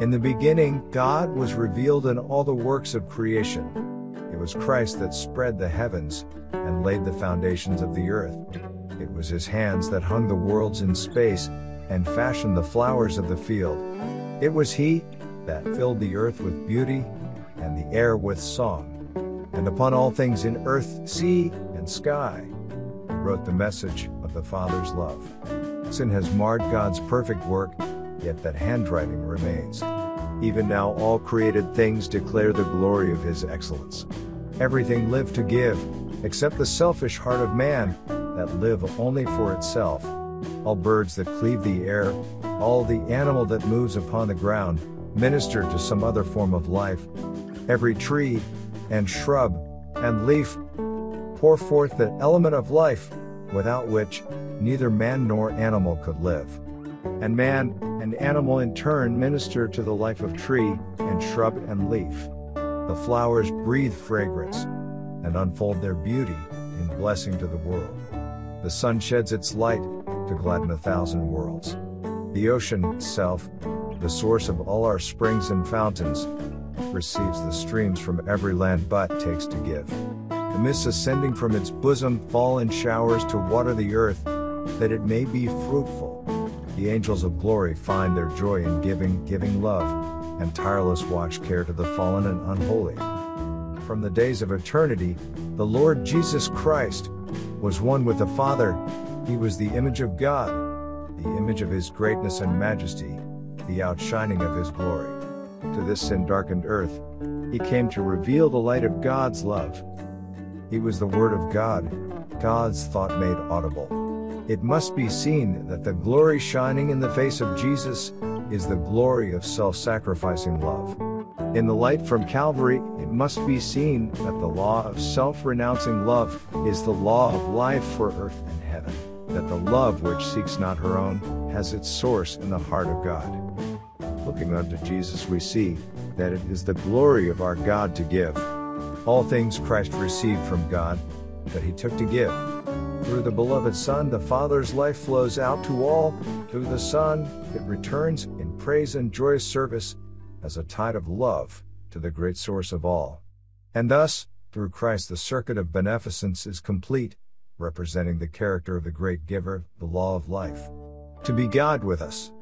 In the beginning, God was revealed in all the works of creation. It was Christ that spread the heavens and laid the foundations of the earth. It was his hands that hung the worlds in space and fashioned the flowers of the field. It was he that filled the earth with beauty and the air with song. And upon all things in earth, sea, and sky, he wrote the message of the Father's love. Sin has marred God's perfect work, yet that handwriting remains. Even now all created things declare the glory of his excellence. Everything lived to give, except the selfish heart of man, that live only for itself. All birds that cleave the air, all the animal that moves upon the ground, minister to some other form of life. Every tree, and shrub, and leaf, pour forth that element of life, without which, neither man nor animal could live. And man, and animal in turn minister to the life of tree, and shrub, and leaf. The flowers breathe fragrance, and unfold their beauty, in blessing to the world. The sun sheds its light, to gladden 1,000 worlds. The ocean itself, the source of all our springs and fountains, receives the streams from every land but takes to give. The mists ascending from its bosom fall in showers to water the earth, that it may be fruitful. The angels of glory find their joy in giving love, and tireless watch care to the fallen and unholy. From the days of eternity, the Lord Jesus Christ was one with the Father. He was the image of God, the image of his greatness and majesty, the outshining of his glory. To this sin-darkened earth, he came to reveal the light of God's love. He was the Word of God, God's thought made audible. It must be seen that the glory shining in the face of Jesus is the glory of self-sacrificing love. In the light from Calvary, it must be seen that the law of self-renouncing love is the law of life for earth and heaven. That the love which seeks not her own, has its source in the heart of God. Looking unto Jesus we see, that it is the glory of our God to give. All things Christ received from God, that he took to give. Through the beloved Son the Father's life flows out to all, through the Son, it returns in praise and joyous service, as a tide of love, to the great source of all. And thus, through Christ the circuit of beneficence is complete, representing the character of the great giver, the law of life. To be God with us.